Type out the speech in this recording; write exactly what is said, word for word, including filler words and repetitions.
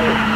Wow.